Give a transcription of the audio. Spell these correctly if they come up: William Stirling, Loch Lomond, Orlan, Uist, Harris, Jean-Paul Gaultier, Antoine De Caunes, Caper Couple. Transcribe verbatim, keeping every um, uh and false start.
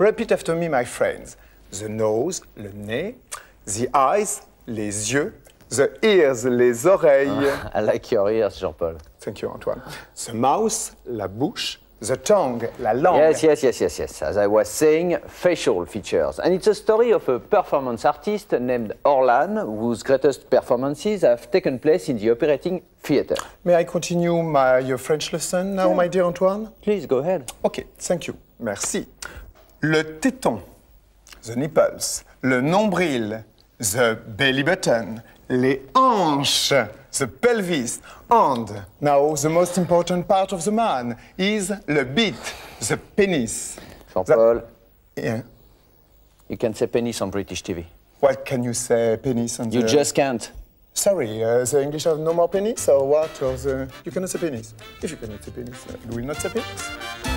Repeat after me, my friends. The nose, le nez. The eyes, les yeux. The ears, les oreilles. Uh, I like your ears, Jean-Paul. Thank you, Antoine. The mouth, la bouche. The tongue, la langue. Yes, yes, yes, yes, yes. As I was saying, facial features. And it's a story of a performance artist named Orlan, whose greatest performances have taken place in the operating theatre. May I continue my your French lesson now, yeah. my dear Antoine? Please, go ahead. Okay, thank you. Merci. Le téton, the nipples. Le nombril, the belly button. Les hanches, the pelvis, and now the most important part of the man is le bit, the penis. Jean-Paul, the... yeah. You can say penis on British T V. What can you say penis on You the... just can't. Sorry, uh, the English have no more penis or what? Or the... You cannot say penis. If you cannot say penis, you will not say penis.